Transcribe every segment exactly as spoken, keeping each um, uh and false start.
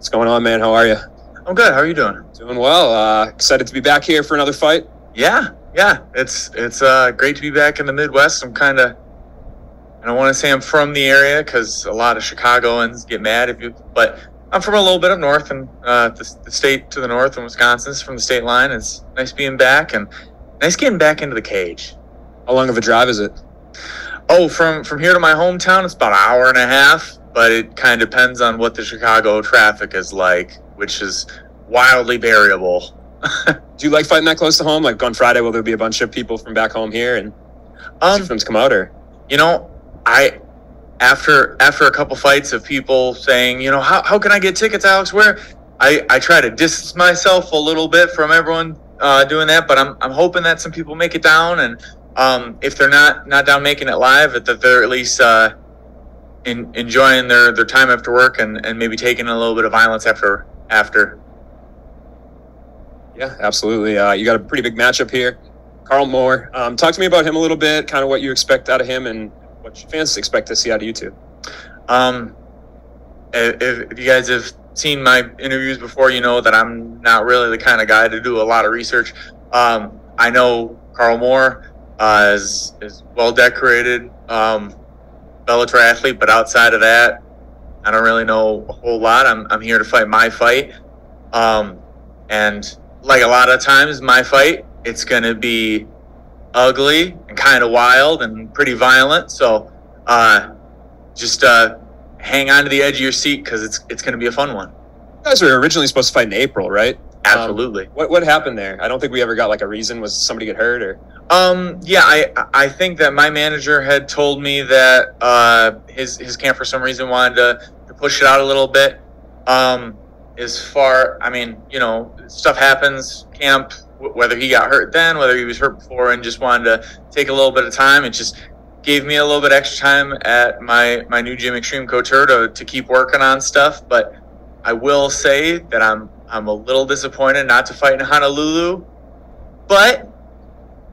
What's going on, man? How are you? I'm good. How are you doing? Doing well. Uh, excited to be back here for another fight. Yeah, yeah. It's it's uh, great to be back in the Midwest. I'm kind of, I don't want to say I'm from the area because a lot of Chicagoans get mad if you, but I'm from a little bit up north, and uh, the, the state to the north in Wisconsin is from the state line. It's nice being back and nice getting back into the cage. How long of a drive is it? Oh, from, from here to my hometown, it's about an hour and a half, but it kind of depends on what the Chicago traffic is like, which is wildly variable. Do you like fighting that close to home? Like on Friday, will there be a bunch of people from back home here and um, from come out? Or, you know, I after after a couple fights of people saying, you know, how how can I get tickets, Alex? Where I I try to distance myself a little bit from everyone uh, doing that, but I'm I'm hoping that some people make it down, and um, if they're not not down making it live, that they're at least uh, in, enjoying their their time after work, and and maybe taking a little bit of violence after after. Yeah, absolutely. Uh, you got a pretty big matchup here, Carl Moore. Um, talk to me about him a little bit, kind of what you expect out of him, and what fans expect to see out of you two. Um, if, if you guys have seen my interviews before, you know that I'm not really the kind of guy to do a lot of research. Um, I know Carl Moore uh, is, is well-decorated, um, Bellator athlete, but outside of that, I don't really know a whole lot. I'm, I'm here to fight my fight. Um, and like a lot of times, my fight, it's going to be ugly and kind of wild and pretty violent, so uh just uh hang on to the edge of your seat, because it's it's going to be a fun one. You guys were originally supposed to fight in April, right? Absolutely. Um, what what happened there? I don't think we ever got like a reason. Was somebody get hurt or? Um yeah, I I think that my manager had told me that uh his his camp for some reason wanted to, to push it out a little bit. Um as far, I mean, you know, stuff happens, camp, whether he got hurt then, whether he was hurt before, and just wanted to take a little bit of time. It just gave me a little bit extra time at my, my new gym, Extreme Couture, to, to keep working on stuff. But I will say that I'm I'm a little disappointed not to fight in Honolulu, but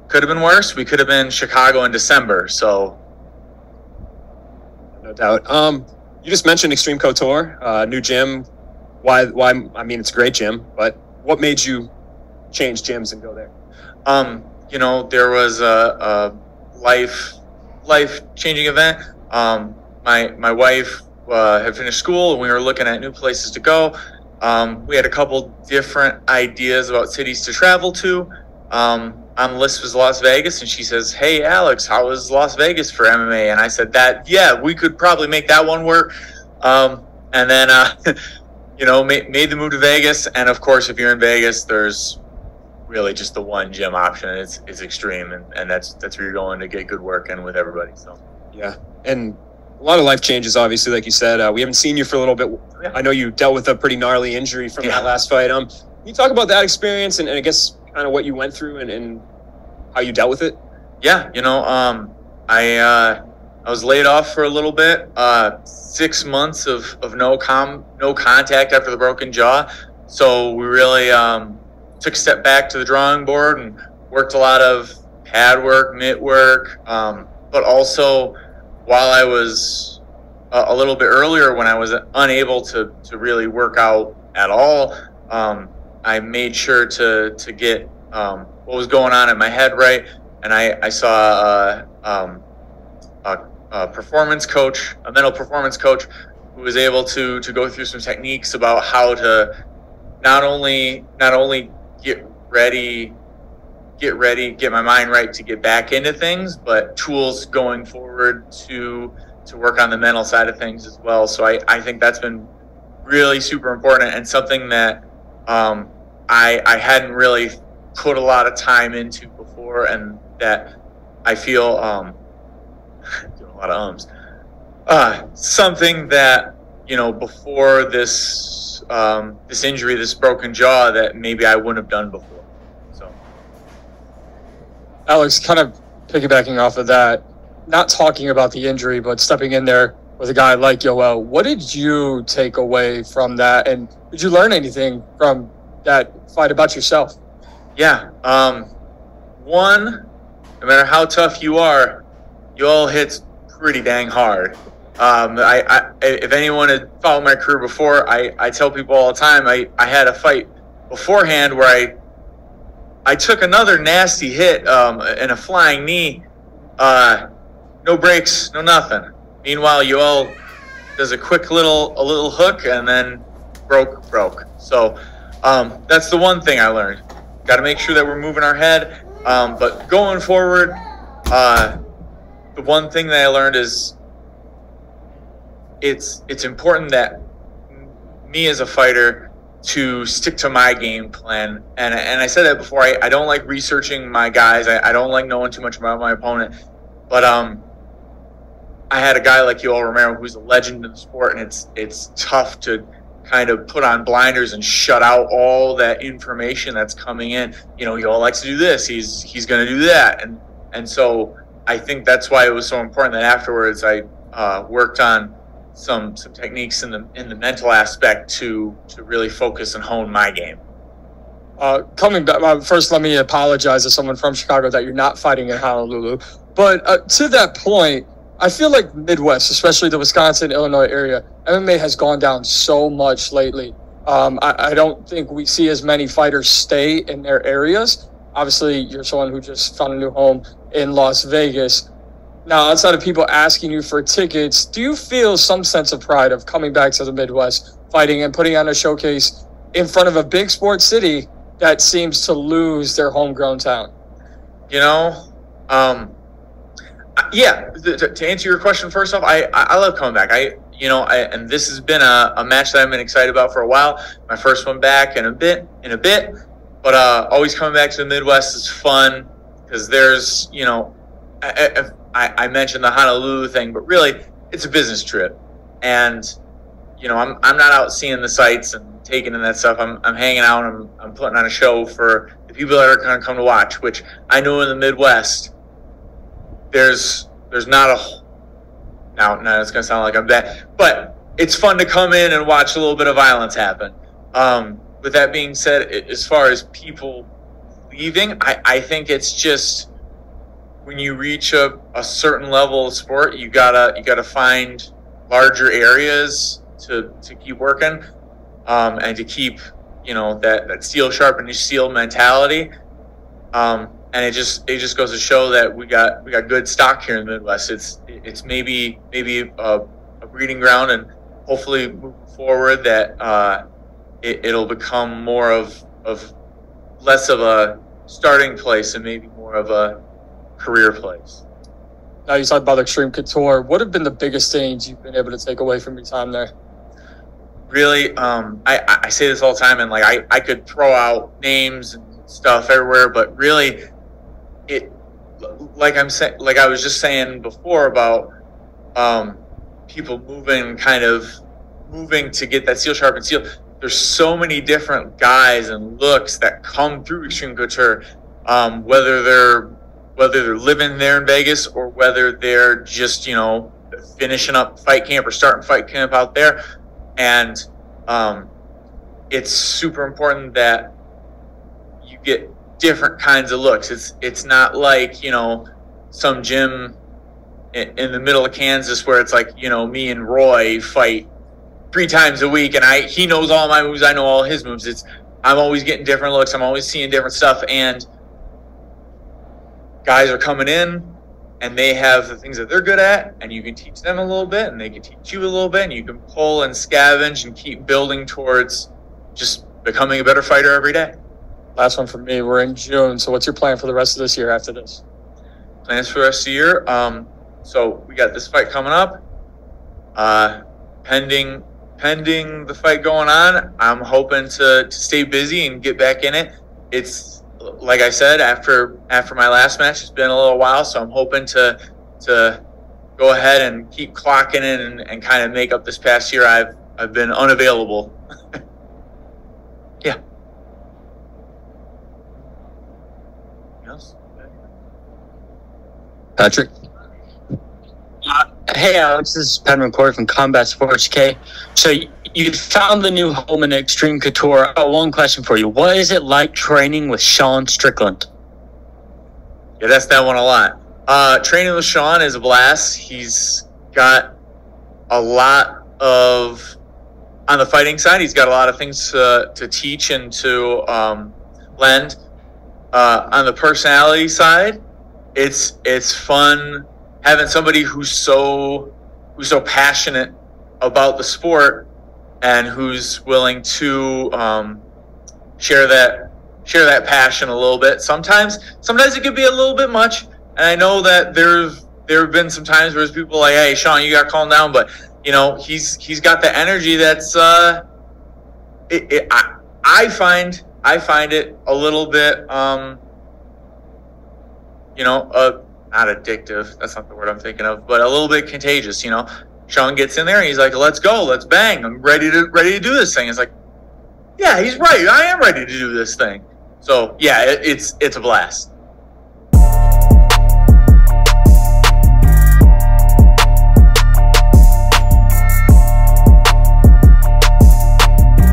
could have been worse. We could have been in Chicago in December, so. No doubt. Um, you just mentioned Extreme Couture, uh, new gym. Why, why, I mean, it's a great gym, but what made you change gyms and go there? Um, you know, there was a, a life, life-changing event. Um, my my wife uh, had finished school, and we were looking at new places to go. Um, we had a couple different ideas about cities to travel to. Um, on the list was Las Vegas, and she says, "Hey, Alex, how is Las Vegas for M M A?" And I said, "That yeah, we could probably make that one work." Um, and then, uh, you know, made, made the move to Vegas, and of course, if you're in Vegas, there's really just the one gym option. It's it's Extreme, and, and that's that's where you're going to get good work in with everybody. So yeah, and a lot of life changes, obviously, like you said. Uh, we haven't seen you for a little bit. Yeah. I know you dealt with a pretty gnarly injury from yeah. that last fight. Um, can you talk about that experience and, and I guess kind of what you went through and, and how you dealt with it? Yeah, you know, um, I uh, I was laid off for a little bit, uh, six months of of no com no contact after the broken jaw. So we really. Um, took a step back to the drawing board and worked a lot of pad work, mitt work. Um, but also while I was a, a little bit earlier when I was unable to, to really work out at all, um, I made sure to, to get um, what was going on in my head right. And I, I saw uh, um, a, a performance coach, a mental performance coach, who was able to, to go through some techniques about how to not only, not only get ready, get ready, get my mind right to get back into things, but tools going forward to to work on the mental side of things as well. So I, I think that's been really super important, and something that um, I, I hadn't really put a lot of time into before, and that I feel um, doing a lot of ums. Uh, something that, you know, before this um, this injury, this broken jaw, that maybe I wouldn't have done before. So, Alex, kind of piggybacking off of that, not talking about the injury, but stepping in there with a guy like Yoel, what did you take away from that, and did you learn anything from that fight about yourself? Yeah, um, one, no matter how tough you are, Yoel hits pretty dang hard. Um, I, I, if anyone had followed my career before, I, I tell people all the time, I, I had a fight beforehand where I, I took another nasty hit um, and a flying knee, uh, no breaks, no nothing. Meanwhile, Yoel does a quick little, a little hook and then broke, broke. So um, that's the one thing I learned. Got to make sure that we're moving our head. Um, but going forward, uh, the one thing that I learned is, It's it's important that me as a fighter to stick to my game plan, and and I said that before. I, I don't like researching my guys. I, I don't like knowing too much about my opponent. But um, I had a guy like Yoel Romero, who's a legend in the sport, and it's it's tough to kind of put on blinders and shut out all that information that's coming in. You know, Yoel likes to do this. He's he's going to do that, and and so I think that's why it was so important that afterwards I uh, worked on some some techniques in the in the mental aspect to to really focus and hone my game. Uh, coming back, uh, first let me apologize to someone from Chicago that you're not fighting in Honolulu. But uh, to that point, I feel like Midwest, especially the Wisconsin, Illinois area, M M A has gone down so much lately. Um, I, I don't think we see as many fighters stay in their areas. Obviously, you're someone who just found a new home in Las Vegas. Now, outside of people asking you for tickets, do you feel some sense of pride of coming back to the Midwest, fighting and putting on a showcase in front of a big sports city that seems to lose their homegrown talent? You know, um, yeah, th th to answer your question, first off, I, I love coming back. I, you know, I, and this has been a, a match that I've been excited about for a while. My first one back in a bit, in a bit, but uh, always coming back to the Midwest is fun because there's, you know, I, I, I mentioned the Honolulu thing, but really it's a business trip. And, you know, I'm, I'm not out seeing the sights and taking in that stuff. I'm, I'm hanging out and I'm, I'm putting on a show for the people that are going to come to watch, which I know in the Midwest, there's, there's not a, now, now it's going to sound like I'm that, but it's fun to come in and watch a little bit of violence happen. Um, with that being said, as far as people leaving, I, I think it's just, when you reach a, a certain level of sport, you gotta you gotta find larger areas to to keep working, um, and to keep, you know, that that steel sharpened steel mentality. Um, and it just it just goes to show that we got we got good stock here in the Midwest. It's it's maybe maybe a, a breeding ground, and hopefully moving forward that uh, it, it'll become more of of less of a starting place and maybe more of a career plays. Now, you talked about Extreme Couture. What have been the biggest things you've been able to take away from your time there? Really, um, I, I say this all the time, and like I, I could throw out names and stuff everywhere, but really, it like I'm saying, like I was just saying before about um, people moving, kind of moving to get that steel sharpened steel. There's so many different guys and looks that come through Extreme Couture, um, whether they're whether they're living there in Vegas or whether they're just, you know, finishing up fight camp or starting fight camp out there. And um, it's super important that you get different kinds of looks. It's it's not like, you know, some gym in, in the middle of Kansas where it's like, you know, me and Roy fight three times a week and I he knows all my moves, I know all his moves. It's I'm always getting different looks. I'm always seeing different stuff. And guys are coming in and they have the things that they're good at, and you can teach them a little bit and they can teach you a little bit, and you can pull and scavenge and keep building towards just becoming a better fighter every day. Last one for me. We're in June. So what's your plan for the rest of this year after this? Plans for the rest of the year? Um, so we got this fight coming up. Uh, pending pending the fight going on, I'm hoping to, to stay busy and get back in it. It's like I said, after after my last match, it's been a little while, so I'm hoping to to go ahead and keep clocking in and, and kind of make up this past year I've I've been unavailable. Yeah. Yes. Patrick. Uh, hey, Alex. This is Pat McCord from Combat Sports K. So you found the new home in Extreme Couture. Oh, one question for you. What is it like training with Sean Strickland? Yeah, that's that one a lot. Uh, training with Sean is a blast. He's got a lot of, on the fighting side, he's got a lot of things to, to teach and to um, lend. Uh, on the personality side, it's it's fun having somebody who's so who's so passionate about the sport and who's willing to um, share that share that passion a little bit. Sometimes, sometimes it can be a little bit much, and I know that there's there have been some times where there's people like, "Hey, Sean, you got to calm down," but you know, he's he's got the energy that's. Uh, it, it, I I find I find it a little bit, um, you know, uh, not addictive. That's not the word I'm thinking of, but a little bit contagious. You know, Sean gets in there and he's like, "Let's go, let's bang! I'm ready to ready to do this thing." It's like, yeah, he's right. I am ready to do this thing. So yeah, it, it's it's a blast.